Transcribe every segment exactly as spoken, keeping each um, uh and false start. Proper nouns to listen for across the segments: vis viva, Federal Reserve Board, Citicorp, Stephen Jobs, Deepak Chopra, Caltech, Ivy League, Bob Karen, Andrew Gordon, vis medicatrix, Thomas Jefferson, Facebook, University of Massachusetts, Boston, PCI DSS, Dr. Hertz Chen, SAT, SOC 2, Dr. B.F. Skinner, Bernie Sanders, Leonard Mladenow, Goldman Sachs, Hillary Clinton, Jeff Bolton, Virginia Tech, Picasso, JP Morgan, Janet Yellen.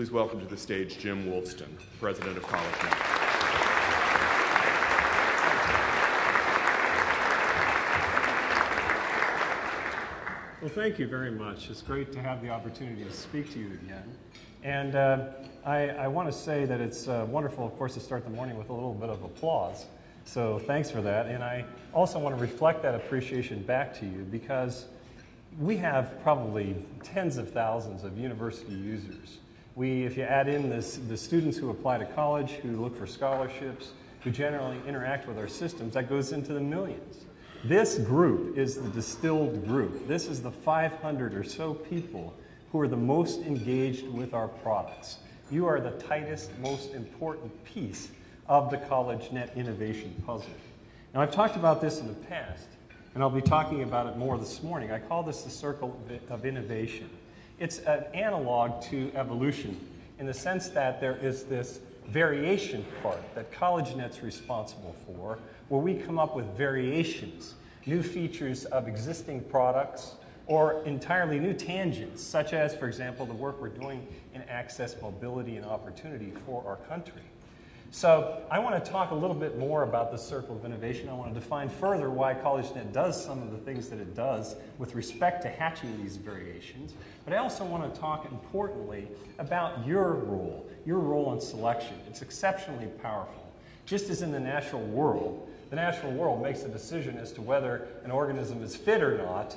Please welcome to the stage Jim Wolfston, president of CollegeNET. Well, thank you very much. It's great to have the opportunity to speak to you again. And uh, I, I want to say that it's uh, wonderful, of course, to start the morning with a little bit of applause. So thanks for that. And I also want to reflect that appreciation back to you, because we have probably tens of thousands of university users. We, if you add in this, the students who apply to college, who look for scholarships, who generally interact with our systems, that goes into the millions. This group is the distilled group. This is the five hundred or so people who are the most engaged with our products. You are the tightest, most important piece of the CollegeNet innovation puzzle. Now, I've talked about this in the past, and I'll be talking about it more this morning. I call this the circle of innovation. It's an analog to evolution in the sense that there is this variation part that CollegeNet's responsible for, where we come up with variations, new features of existing products, or entirely new tangents, such as, for example, the work we're doing in access, mobility, and opportunity for our country. So I want to talk a little bit more about the circle of innovation. I want to define further why CollegeNet does some of the things that it does with respect to hatching these variations. But I also want to talk, importantly, about your role, your role in selection. It's exceptionally powerful. Just as in the natural world, the natural world makes a decision as to whether an organism is fit or not.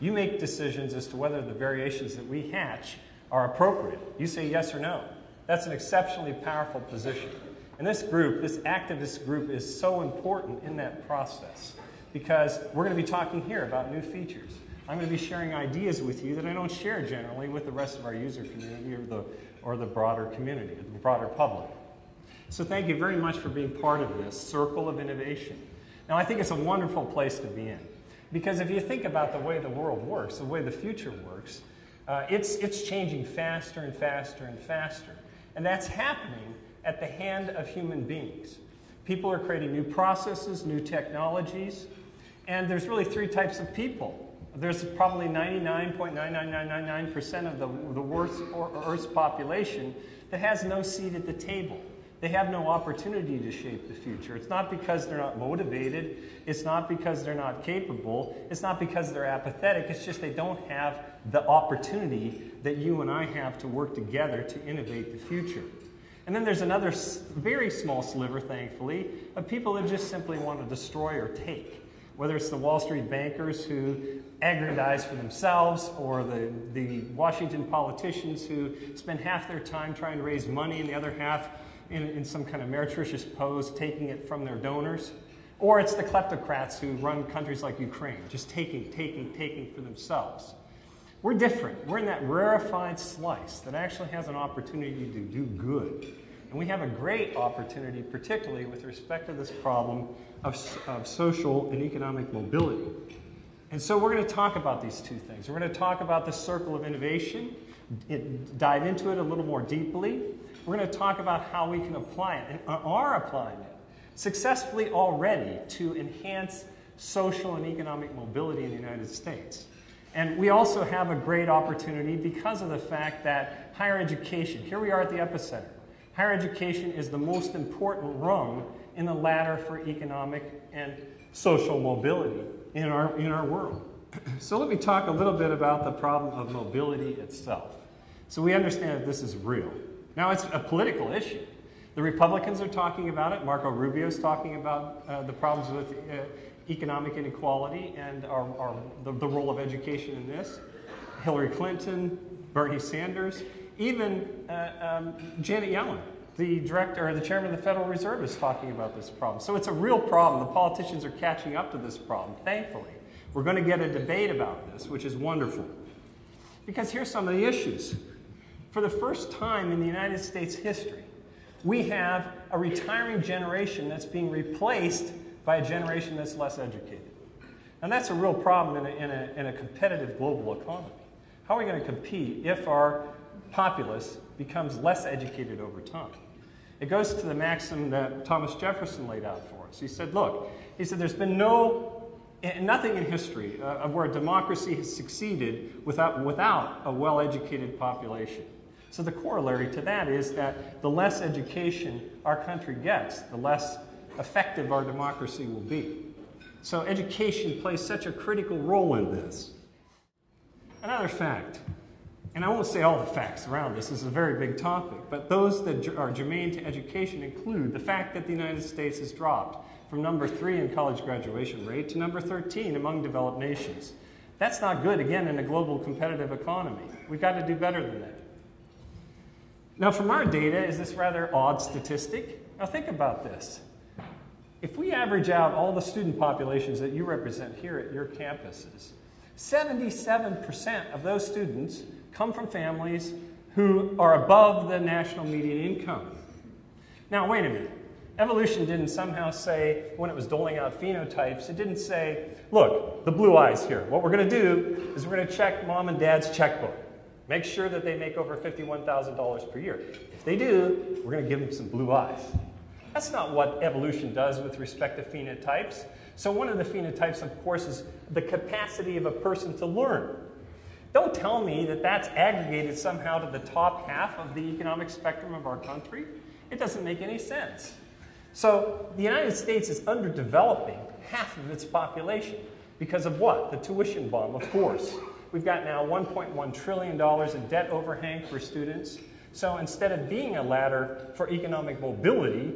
You make decisions as to whether the variations that we hatch are appropriate. You say yes or no. That's an exceptionally powerful position. And this group, this activist group, is so important in that process, because we're going to be talking here about new features. I'm going to be sharing ideas with you that I don't share generally with the rest of our user community or the, or the broader community, the broader public. So thank you very much for being part of this circle of innovation. Now, I think it's a wonderful place to be in, because if you think about the way the world works, the way the future works, uh, it's, it's changing faster and faster and faster. And that's happening at the hand of human beings. People are creating new processes, new technologies, and there's really three types of people. There's probably ninety-nine point nine nine nine nine nine percent of the, the world's, or Earth's population that has no seat at the table. They have no opportunity to shape the future. It's not because they're not motivated. It's not because they're not capable. It's not because they're apathetic. It's just they don't have the opportunity that you and I have to work together to innovate the future. And then there's another very small sliver, thankfully, of people that just simply want to destroy or take. Whether it's the Wall Street bankers who aggrandize for themselves, or the, the Washington politicians who spend half their time trying to raise money and the other half in, in some kind of meretricious pose, taking it from their donors. Or it's the kleptocrats who run countries like Ukraine, just taking, taking, taking for themselves. We're different. We're in that rarefied slice that actually has an opportunity to do good. And we have a great opportunity, particularly with respect to this problem of, of social and economic mobility. And so we're going to talk about these two things. We're going to talk about the circle of innovation, it, dive into it a little more deeply. We're going to talk about how we can apply it, and are applying it successfully already, to enhance social and economic mobility in the United States. And we also have a great opportunity because of the fact that higher education, here we are at the epicenter. Higher education is the most important rung in the ladder for economic and social mobility in our, in our world. So let me talk a little bit about the problem of mobility itself. So we understand that this is real. Now, it's a political issue. The Republicans are talking about it. Marco Rubio's talking about uh, the problems with uh, economic inequality and our, our, the, the role of education in this. Hillary Clinton, Bernie Sanders, even uh, um, Janet Yellen, the director or the chairman of the Federal Reserve, is talking about this problem. So it's a real problem. The politicians are catching up to this problem, thankfully. We're going to get a debate about this, which is wonderful. Because here's some of the issues. For the first time in the United States history, we have a retiring generation that's being replaced by a generation that's less educated. And that's a real problem in a, in a, in a competitive global economy. How are we going to compete if our populace becomes less educated over time? It goes to the maxim that Thomas Jefferson laid out for us. He said, look, he said, there's been no, nothing in history uh, of where democracy has succeeded without, without a well-educated population. So the corollary to that is that the less education our country gets, the less effective our democracy will be. So education plays such a critical role in this. Another fact, and I won't say all the facts around this, this is a very big topic, but those that are germane to education include the fact that the United States has dropped from number three in college graduation rate to number thirteen among developed nations. That's not good, again, in a global competitive economy. We've got to do better than that. Now, from our data is this rather odd statistic. Now, think about this. If we average out all the student populations that you represent here at your campuses, seventy-seven percent of those students come from families who are above the national median income. Now, wait a minute. Evolution didn't somehow say, when it was doling out phenotypes, it didn't say, look, the blue eyes here. What we're going to do is we're going to check mom and dad's checkbook. Make sure that they make over fifty-one thousand dollars per year. If they do, we're going to give them some blue eyes. That's not what evolution does with respect to phenotypes. So one of the phenotypes, of course, is the capacity of a person to learn. Don't tell me that that's aggregated somehow to the top half of the economic spectrum of our country. It doesn't make any sense. So the United States is underdeveloping half of its population because of what? The tuition bomb, of course. We've got now one point one trillion dollars in debt overhang for students. So instead of being a ladder for economic mobility,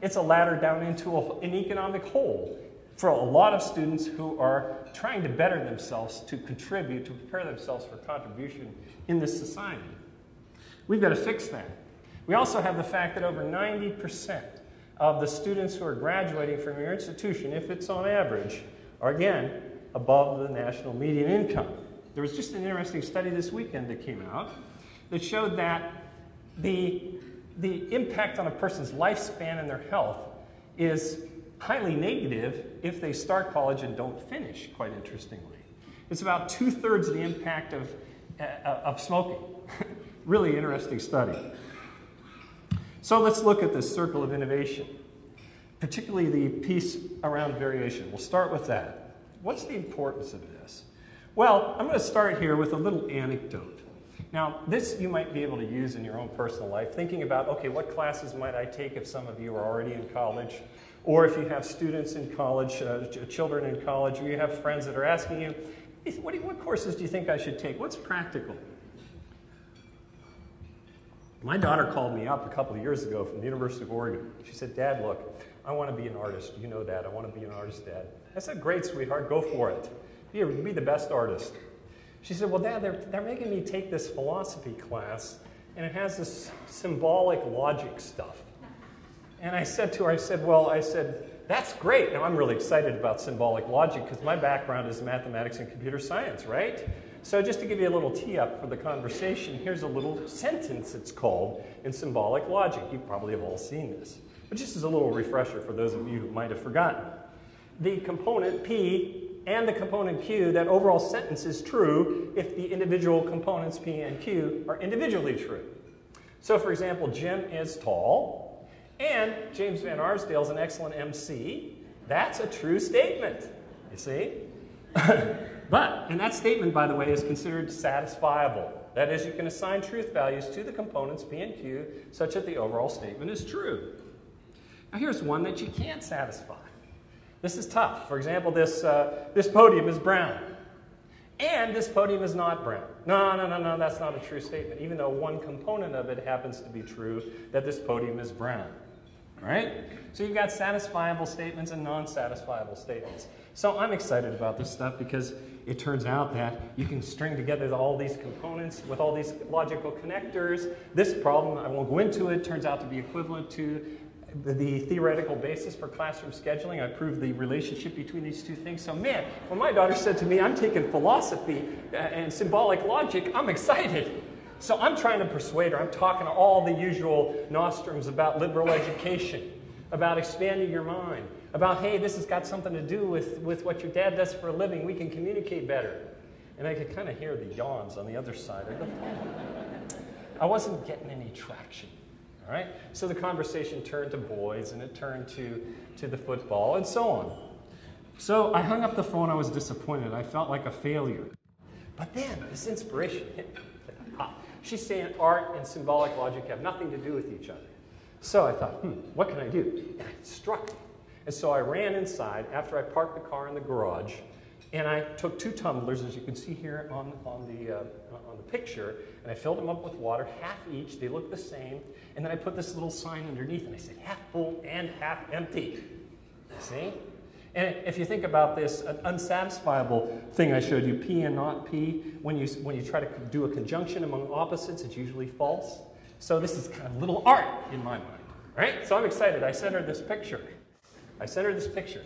it's a ladder down into a, an economic hole for a lot of students who are trying to better themselves, to contribute, to prepare themselves for contribution in this society. We've got to fix that. We also have the fact that over ninety percent of the students who are graduating from your institution, if it's on average, are again above the national median income. There was just an interesting study this weekend that came out that showed that the, the impact on a person's lifespan and their health is highly negative if they start college and don't finish, quite interestingly. It's about two-thirds the impact of, uh, of smoking. Really interesting study. So let's look at this circle of innovation, particularly the piece around variation. We'll start with that. What's the importance of this? Well, I'm going to start here with a little anecdote. Now, this you might be able to use in your own personal life, thinking about, okay, what classes might I take if some of you are already in college, or if you have students in college, uh, children in college, or you have friends that are asking you, what, do you, what courses do you think I should take? What's practical? My daughter called me up a couple of years ago from the University of Oregon. She said, Dad, look, I want to be an artist. You know, Dad, I want to be an artist, Dad. I said, great, sweetheart, go for it. Be, be the best artist. She said, well, Dad, they're, they're making me take this philosophy class, and it has this symbolic logic stuff. And I said to her, I said, well, I said, that's great. Now, I'm really excited about symbolic logic because my background is mathematics and computer science, right? So just to give you a little tee up for the conversation, here's a little sentence it's called in symbolic logic. You probably have all seen this. But just as a little refresher for those of you who might have forgotten. The component P and the component Q, that overall sentence is true if the individual components P and Q are individually true. So for example, Jim is tall, and James Van Arsdale is an excellent M C. That's a true statement, you see? But, and that statement, by the way, is considered satisfiable. That is, you can assign truth values to the components P and Q such that the overall statement is true. Now, here's one that you can't satisfy. This is tough. For example, this, uh, this podium is brown. And this podium is not brown. No, no, no, no, that's not a true statement, even though one component of it happens to be true, that this podium is brown. All right? So you've got satisfiable statements and non-satisfiable statements. So I'm excited about this stuff because it turns out that you can string together all these components with all these logical connectors. This problem, I won't go into it, turns out to be equivalent to the theoretical basis for classroom scheduling. I proved the relationship between these two things. So man, when my daughter said to me, I'm taking philosophy and symbolic logic, I'm excited. So I'm trying to persuade her. I'm talking to all the usual nostrums about liberal education, about expanding your mind, about, hey, this has got something to do with, with what your dad does for a living. We can communicate better. And I could kind of hear the yawns on the other side of the phone. I wasn't getting any traction, all right? So the conversation turned to boys, and it turned to, to the football, and so on. So I hung up the phone. I was disappointed. I felt like a failure. But then this inspiration hit me. She's saying art and symbolic logic have nothing to do with each other. So I thought, hmm, what can I do? And it struck me. And so I ran inside after I parked the car in the garage, and I took two tumblers, as you can see here on, on, the, uh, on the picture, and I filled them up with water, half each. They looked the same. And then I put this little sign underneath, and I said, half full and half empty. See? And if you think about this, an unsatisfiable thing I showed you, P and not P, when you, when you try to do a conjunction among opposites, it's usually false. So this is kind of little art in my mind, right? So I'm excited. I sent her this picture. I sent her this picture.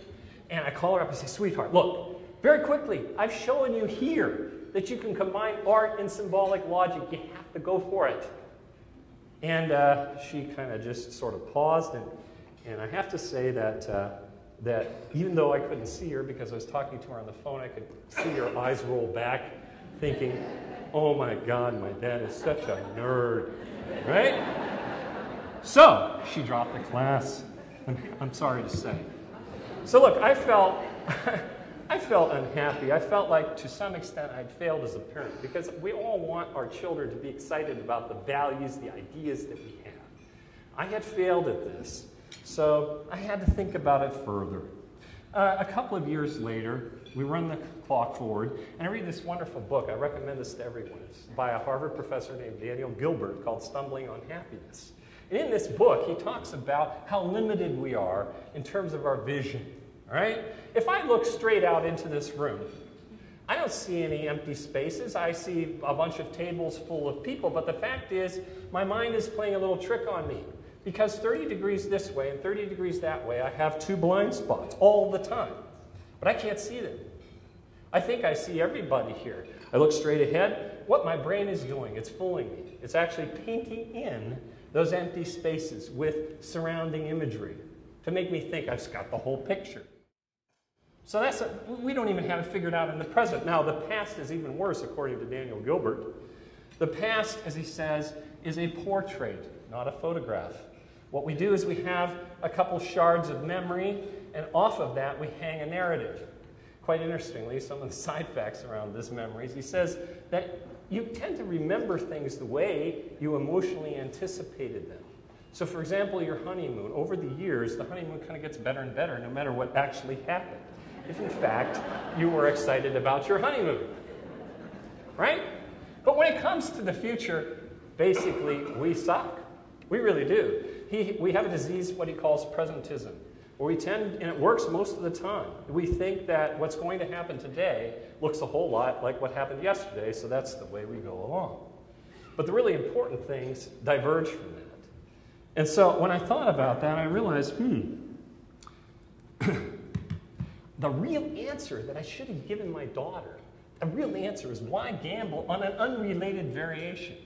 And I call her up and say, sweetheart, look, very quickly, I've shown you here that you can combine art and symbolic logic. You have to go for it. And uh, she kind of just sort of paused. And, and I have to say that... Uh, that even though I couldn't see her because I was talking to her on the phone, I could see her eyes roll back, thinking, oh my God, my dad is such a nerd, right? So she dropped the class, I'm, I'm sorry to say. So look, I felt, I felt unhappy. I felt like to some extent I'd failed as a parent, because we all want our children to be excited about the values, the ideas that we have. I had failed at this. So I had to think about it further. Uh, a couple of years later, we run the clock forward, and I read this wonderful book. I recommend this to everyone. It's by a Harvard professor named Daniel Gilbert called Stumbling on Happiness. And in this book, he talks about how limited we are in terms of our vision. All right? If I look straight out into this room, I don't see any empty spaces. I see a bunch of tables full of people, but the fact is, my mind is playing a little trick on me. Because thirty degrees this way and thirty degrees that way, I have two blind spots all the time. But I can't see them. I think I see everybody here. I look straight ahead. What my brain is doing, it's fooling me. It's actually painting in those empty spaces with surrounding imagery to make me think I've got the whole picture. So that's a, we don't even have it figured out in the present. Now, the past is even worse, according to Daniel Gilbert. The past, as he says, is a portrait, not a photograph. What we do is we have a couple shards of memory, and off of that we hang a narrative. Quite interestingly, some of the side facts around this memory is he says that you tend to remember things the way you emotionally anticipated them. So for example, your honeymoon. Over the years, the honeymoon kind of gets better and better no matter what actually happened. If in fact, you were excited about your honeymoon, right? But when it comes to the future, basically, we suck. We really do. He, we have a disease, what he calls presentism, where we tend, and it works most of the time, we think that what's going to happen today looks a whole lot like what happened yesterday, so that's the way we go along. But the really important things diverge from that. And so when I thought about that, I realized, hmm, the real answer that I should have given my daughter, the real answer is why gamble on an unrelated variation?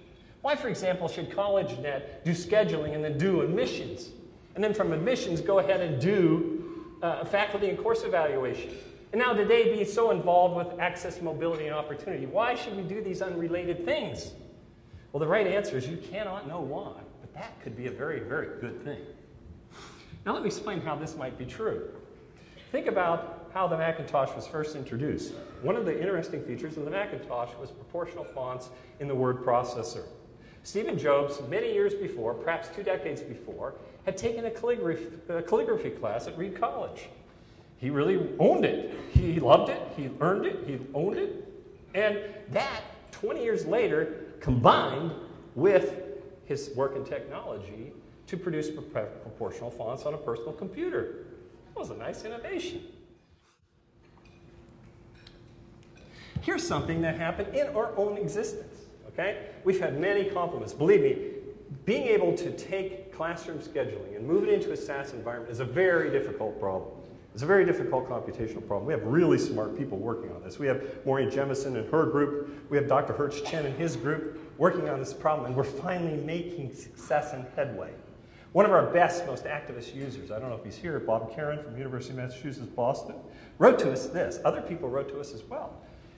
Why, for example, should CollegeNet do scheduling and then do admissions? And then from admissions, go ahead and do uh, faculty and course evaluation. And now today, be so involved with access, mobility, and opportunity. Why should we do these unrelated things? Well, the right answer is you cannot know why, but that could be a very, very good thing. Now let me explain how this might be true. Think about how the Macintosh was first introduced. One of the interesting features of the Macintosh was proportional fonts in the word processor. Stephen Jobs, many years before, perhaps two decades before, had taken a calligraphy, a calligraphy class at Reed College. He really owned it. He loved it. He earned it. He owned it. And that, twenty years later, combined with his work in technology to produce proportional fonts on a personal computer. That was a nice innovation. Here's something that happened in our own existence. Okay? We've had many compliments. Believe me, being able to take classroom scheduling and move it into a SaaS environment is a very difficult problem. It's a very difficult computational problem. We have really smart people working on this. We have Maureen Jemison and her group. We have Doctor Hertz Chen and his group working on this problem, and we're finally making success and headway. One of our best, most activist users, I don't know if he's here, Bob Karen from University of Massachusetts, Boston, wrote to us this. Other people wrote to us as well.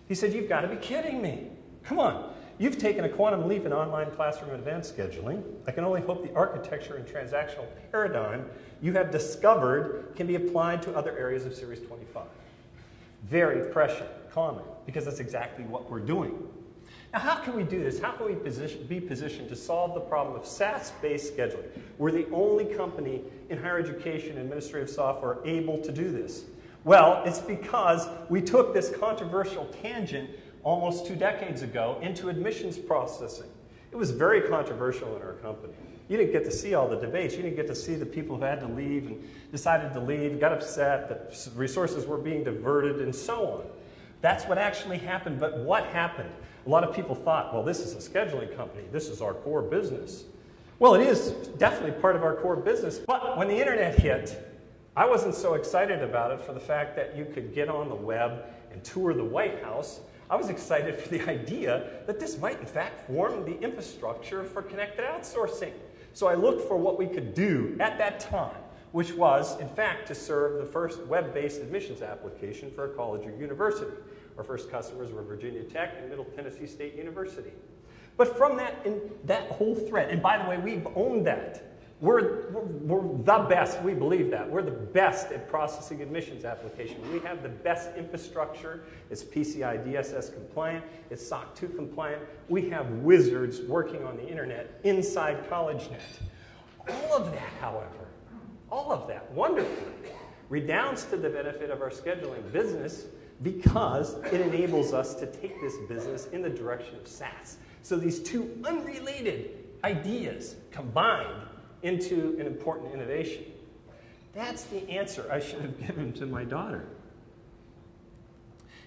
He said, you've got to be kidding me. Come on. You've taken a quantum leap in online classroom event scheduling. I can only hope the architecture and transactional paradigm you have discovered can be applied to other areas of Series twenty-five. Very prescient comment, because that's exactly what we're doing. Now, how can we do this? How can we position, be positioned to solve the problem of SaaS-based scheduling? We're the only company in higher education and administrative software able to do this. Well, it's because we took this controversial tangent almost two decades ago into admissions processing. It was very controversial in our company. You didn't get to see all the debates. You didn't get to see the people who had to leave and decided to leave, got upset that resources were being diverted, and so on. That's what actually happened. But what happened? A lot of people thought, well, this is a scheduling company. This is our core business. Well, it is definitely part of our core business. But when the internet hit, I wasn't so excited about it for the fact that you could get on the web and tour the White House. I was excited for the idea that this might, in fact, form the infrastructure for connected outsourcing. So I looked for what we could do at that time, which was, in fact, to serve the first web-based admissions application for a college or university. Our first customers were Virginia Tech and Middle Tennessee State University. But from that, in that whole thread, and by the way, we've owned that. We're, we're, we're the best, we believe that. We're the best at processing admissions applications. We have the best infrastructure. It's P C I D S S compliant. It's S O C two compliant. We have wizards working on the internet inside CollegeNet. All of that, however, all of that, wonderfully, redounds to the benefit of our scheduling business because it enables us to take this business in the direction of SaaS. So these two unrelated ideas combined into an important innovation. That's the answer I should have given to my daughter.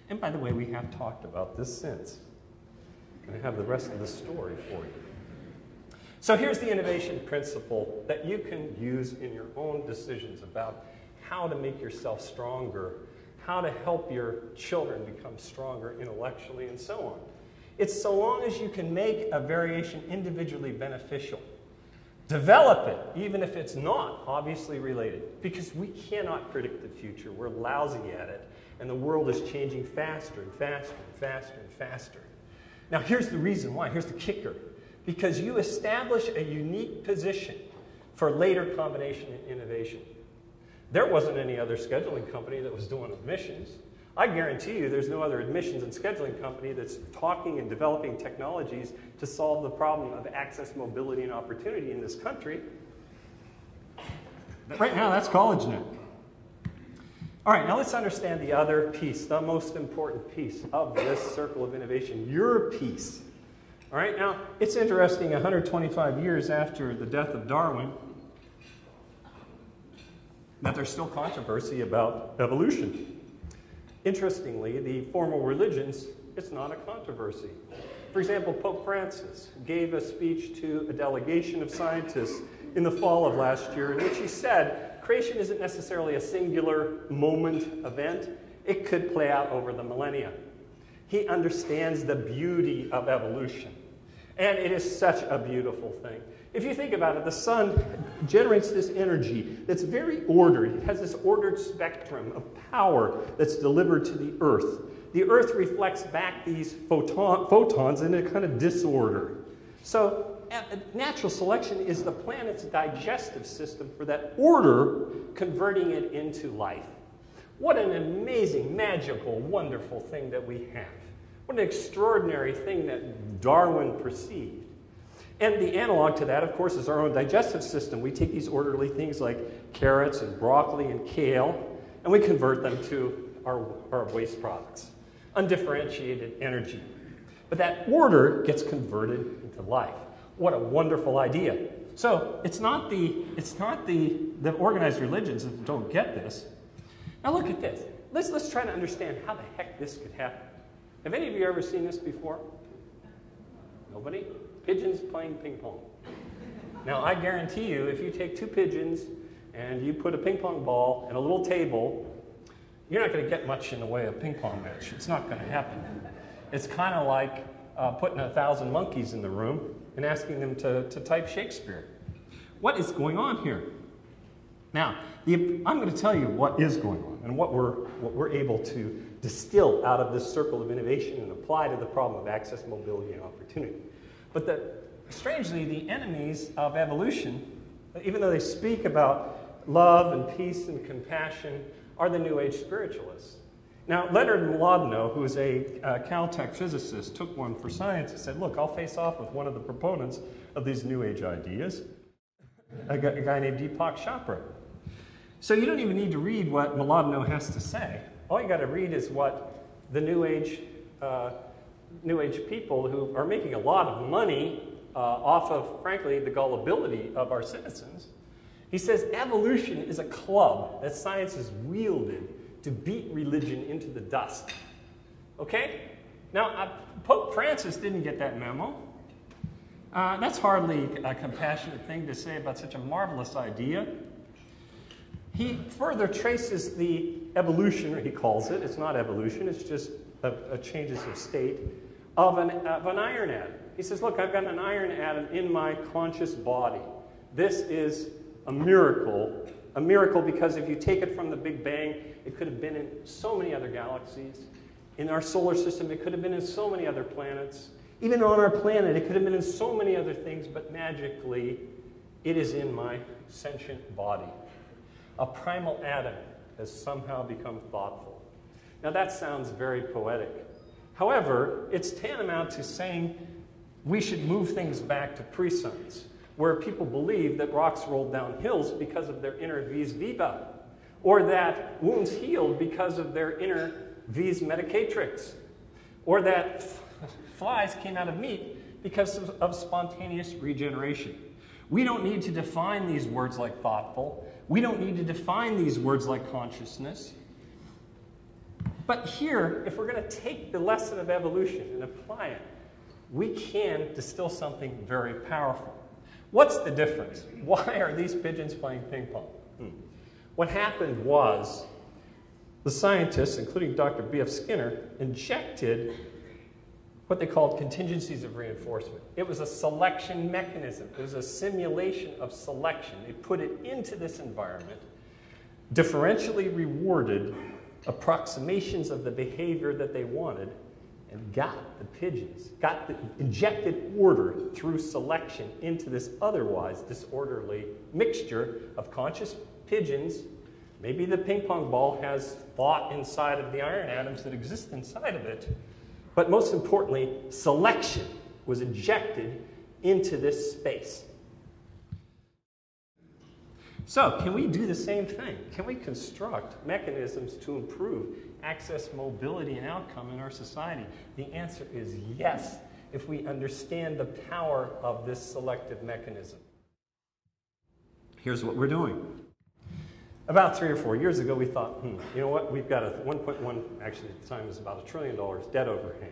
And by the way, we have talked about this since. I have the rest of the story for you. So here's the innovation principle that you can use in your own decisions about how to make yourself stronger, how to help your children become stronger intellectually, and so on. It's so long as you can make a variation individually beneficial. Develop it, even if it's not obviously related, because we cannot predict the future. We're lousy at it, and the world is changing faster and faster and faster and faster. Now, here's the reason why. Here's the kicker. Because you establish a unique position for later combination and innovation. There wasn't any other scheduling company that was doing admissions. I guarantee you there's no other admissions and scheduling company that's talking and developing technologies to solve the problem of access, mobility, and opportunity in this country. But right now, that's CollegeNet. All right, now let's understand the other piece, the most important piece of this circle of innovation, your piece. All right, now, it's interesting, one hundred twenty-five years after the death of Darwin, that there's still controversy about evolution. Interestingly, the formal religions, it's not a controversy. For example, Pope Francis gave a speech to a delegation of scientists in the fall of last year in which he said, creation isn't necessarily a singular moment event. It could play out over the millennia. He understands the beauty of evolution. And it is such a beautiful thing. If you think about it, the sun generates this energy that's very ordered. It has this ordered spectrum of power that's delivered to the earth. The earth reflects back these photon, photons in a kind of disorder. So natural selection is the planet's digestive system for that order, converting it into life. What an amazing, magical, wonderful thing that we have. What an extraordinary thing that Darwin perceived. And the analog to that, of course, is our own digestive system. We take these orderly things like carrots and broccoli and kale, and we convert them to our, our waste products, undifferentiated energy. But that order gets converted into life. What a wonderful idea. So it's not the, it's not the, the organized religions that don't get this. Now look at this. Let's, let's try to understand how the heck this could happen. Have any of you ever seen this before? Nobody? Pigeons playing ping pong. Now, I guarantee you, if you take two pigeons and you put a ping pong ball and a little table, you're not going to get much in the way of a ping pong match. It's not going to happen. It's kind of like uh, putting a thousand monkeys in the room and asking them to, to type Shakespeare. What is going on here? Now, the, I'm going to tell you what is going on and what we're, what we're able to distill out of this circle of innovation and apply to the problem of access, mobility, and opportunity. But the, strangely, the enemies of evolution, even though they speak about love and peace and compassion, are the New Age spiritualists. Now, Leonard Mladenow, who is a uh, Caltech physicist, took one for science and said, look, I'll face off with one of the proponents of these New Age ideas, a guy named Deepak Chopra. So you don't even need to read what Mladenow has to say. All you got to read is what the New Age, uh, New Age people who are making a lot of money uh, off of, frankly, the gullibility of our citizens. He says evolution is a club that science has wielded to beat religion into the dust. Okay? Now, uh, Pope Francis didn't get that memo. Uh, that's hardly a compassionate thing to say about such a marvelous idea. He further traces the evolution, he calls it, it's not evolution, it's just a, a changes of state, of an, of an iron atom. He says, look, I've got an iron atom in my conscious body. This is a miracle. A miracle because if you take it from the Big Bang, it could have been in so many other galaxies. In our solar system, it could have been in so many other planets. Even on our planet, it could have been in so many other things, but magically, it is in my sentient body. A primal atom has somehow become thoughtful. Now that sounds very poetic. However, it's tantamount to saying we should move things back to pre-science, where people believe that rocks rolled down hills because of their inner vis viva, or that wounds healed because of their inner vis medicatrix, or that flies came out of meat because of, of spontaneous regeneration. We don't need to define these words like thoughtful. We don't need to define these words like consciousness. But here, if we're going to take the lesson of evolution and apply it, we can distill something very powerful. What's the difference? Why are these pigeons playing ping pong? Hmm. What happened was the scientists, including Doctor B F Skinner, injected what they called contingencies of reinforcement. It was a selection mechanism. It was a simulation of selection. They put it into this environment, differentially rewarded approximations of the behavior that they wanted, and got the pigeons, got the injected order through selection into this otherwise disorderly mixture of conscious pigeons. Maybe the ping pong ball has thought inside of the iron atoms that exist inside of it. But most importantly, selection was injected into this space. So, can we do the same thing? Can we construct mechanisms to improve access, mobility, and outcome in our society? The answer is yes, if we understand the power of this selective mechanism. Here's what we're doing. About three or four years ago, we thought, hmm, you know what, we've got a one point one, actually at the time it was about a trillion dollars debt overhang.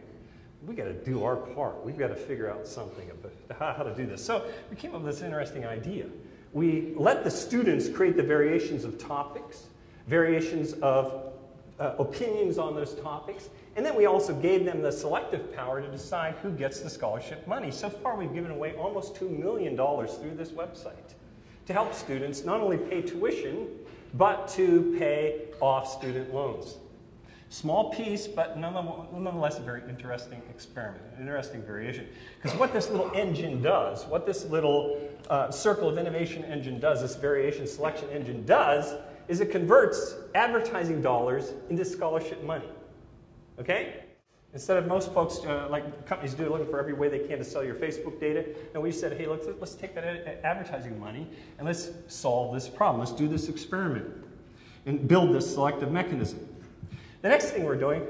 We've got to do our part. We've got to figure out something about how to do this. So we came up with this interesting idea. We let the students create the variations of topics, variations of uh, opinions on those topics, and then we also gave them the selective power to decide who gets the scholarship money. So far, we've given away almost two million dollars through this website to help students not only pay tuition, but to pay off student loans. Small piece, but nonetheless a very interesting experiment, an interesting variation. Because what this little engine does, what this little uh, circle of innovation engine does, this variation selection engine does, is it converts advertising dollars into scholarship money, okay? Instead of most folks, uh, like companies do, looking for every way they can to sell your Facebook data, and we said, hey, let's, let's take that advertising money and let's solve this problem. Let's do this experiment and build this selective mechanism. The next thing we're doing,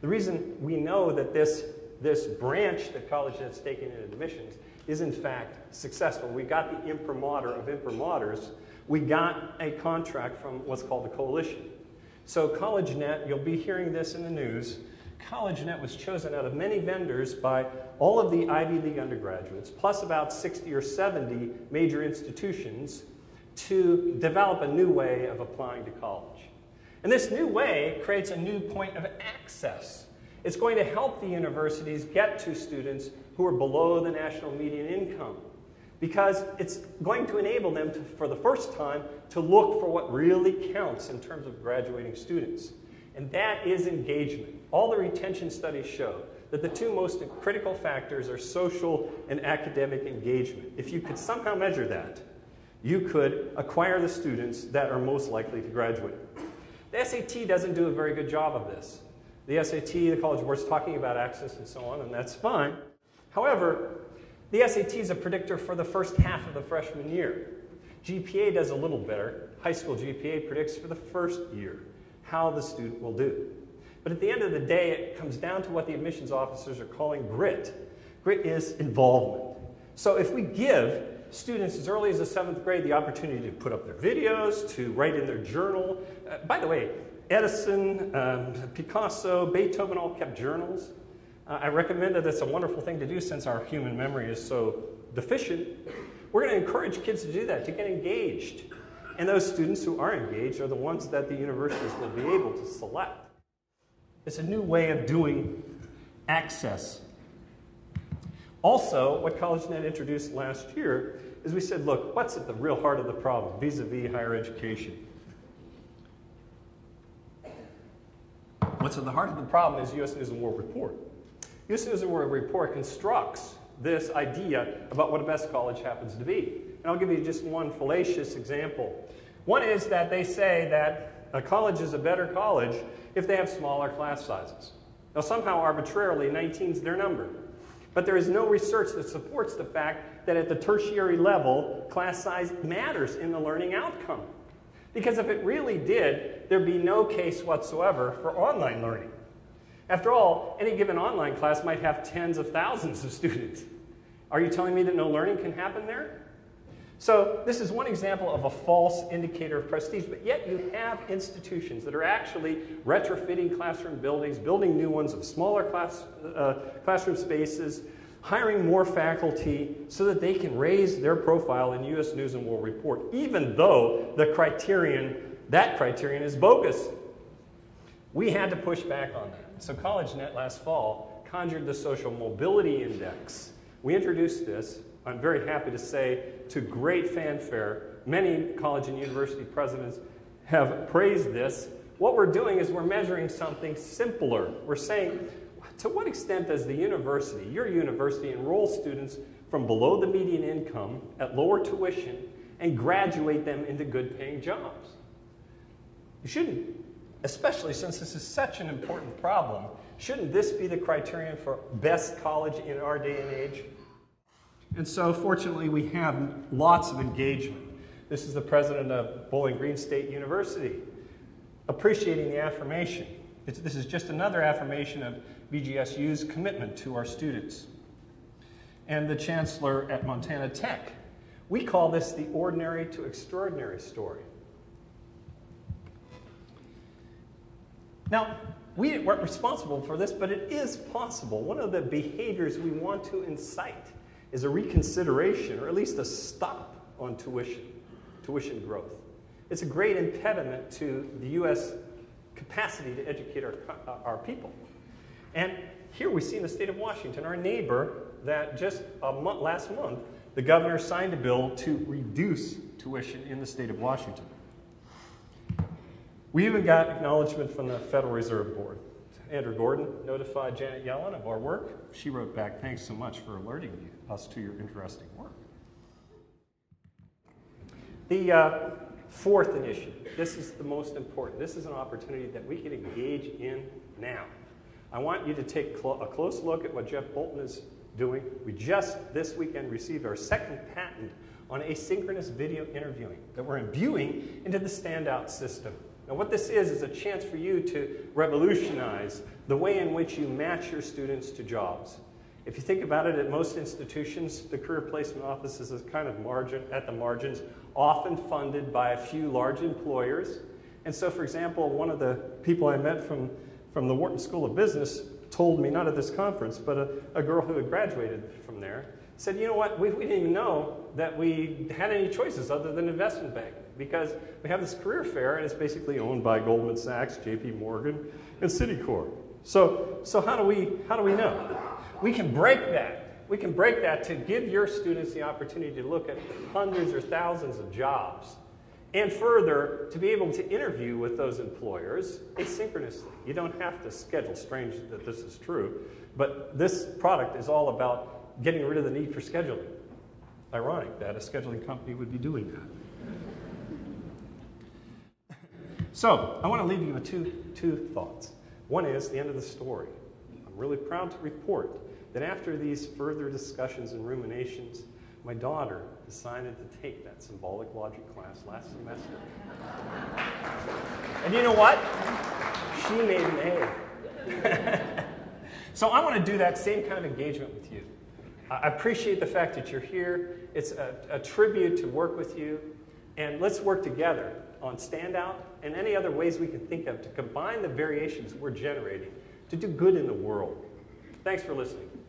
the reason we know that this, this branch that CollegeNet's taking in admissions is in fact successful. We got the imprimatur of imprimaturs. We got a contract from what's called the coalition. So CollegeNet, you'll be hearing this in the news, CollegeNet was chosen out of many vendors by all of the Ivy League undergraduates, plus about sixty or seventy major institutions, to develop a new way of applying to college. And this new way creates a new point of access. It's going to help the universities get to students who are below the national median income, because it's going to enable them to, for the first time, to look for what really counts in terms of graduating students. And that is engagement. All the retention studies show that the two most critical factors are social and academic engagement. If you could somehow measure that, you could acquire the students that are most likely to graduate. The S A T doesn't do a very good job of this. The S A T, the College Board's talking about access and so on, and that's fine. However, the S A T is a predictor for the first half of the freshman year. G P A does a little better. High school G P A predicts for the first year how the student will do. But at the end of the day, it comes down to what the admissions officers are calling grit. Grit is involvement. So if we give students as early as the seventh grade the opportunity to put up their videos, to write in their journal. Uh, by the way, Edison, um, Picasso, Beethoven all kept journals. Uh, I recommend that it's a wonderful thing to do since our human memory is so deficient. We're going to encourage kids to do that, to get engaged. And those students who are engaged are the ones that the universities will be able to select. It's a new way of doing access. Also, what CollegeNet introduced last year is we said, look, what's at the real heart of the problem vis-a-vis higher education? What's at the heart of the problem is U S News and World Report. U S News and World Report constructs this idea about what a best college happens to be. And I'll give you just one fallacious example. One is that they say that a college is a better college if they have smaller class sizes. Now somehow arbitrarily, nineteen is their number. But there is no research that supports the fact that at the tertiary level, class size matters in the learning outcome. Because if it really did, there'd be no case whatsoever for online learning. After all, any given online class might have tens of thousands of students. Are you telling me that no learning can happen there? So this is one example of a false indicator of prestige, but yet you have institutions that are actually retrofitting classroom buildings, building new ones of smaller class, uh, classroom spaces, hiring more faculty so that they can raise their profile in U S News and World Report, even though the criterion, that criterion is bogus. We had to push back on that. So CollegeNet last fall conjured the Social Mobility Index. We introduced this, I'm very happy to say, to great fanfare. Many college and university presidents have praised this. What we're doing is we're measuring something simpler. We're saying, to what extent does the university, your university, enroll students from below the median income at lower tuition and graduate them into good-paying jobs? You shouldn't. Especially since this is such an important problem, shouldn't this be the criterion for best college in our day and age? And so, fortunately, we have lots of engagement. This is the president of Bowling Green State University, appreciating the affirmation. It's, this is just another affirmation of B G S U's commitment to our students. And the chancellor at Montana Tech. We call this the ordinary to extraordinary story. Now, we weren't responsible for this, but it is possible. One of the behaviors we want to incite is a reconsideration, or at least a stop on tuition, tuition growth. It's a great impediment to the U S capacity to educate our, our people. And here we see in the state of Washington, our neighbor, that just a month, last month, the governor signed a bill to reduce tuition in the state of Washington. We even got acknowledgement from the Federal Reserve Board. Andrew Gordon notified Janet Yellen of our work. She wrote back, thanks so much for alerting us to your interesting work. The uh, fourth initiative, this is the most important. This is an opportunity that we can engage in now. I want you to take clo a close look at what Jeff Bolton is doing. We just this weekend received our second patent on asynchronous video interviewing that we're imbuing into the standout system. Now what this is is a chance for you to revolutionize the way in which you match your students to jobs. If you think about it, at most institutions, the career placement office is kind of margin, at the margins, often funded by a few large employers. And so, for example, one of the people I met from, from the Wharton School of Business told me, not at this conference, but a, a girl who had graduated from there, said, you know what, we, we didn't even know that we had any choices other than investment banking, because we have this career fair and it's basically owned by Goldman Sachs, J P Morgan, and Citicorp. So, so how do we, how do we know? We can break that. We can break that to give your students the opportunity to look at hundreds or thousands of jobs, and further, to be able to interview with those employers asynchronously. You don't have to schedule, strange that this is true, but this product is all about getting rid of the need for scheduling. Ironic that a scheduling company would be doing that. So I want to leave you with two, two thoughts. One is the end of the story. I'm really proud to report that after these further discussions and ruminations, my daughter decided to take that symbolic logic class last semester. And you know what? She made an A. So I want to do that same kind of engagement with you. I appreciate the fact that you're here. It's a, a tribute to work with you. And let's work together on Standout and any other ways we can think of to combine the variations we're generating to do good in the world. Thanks for listening.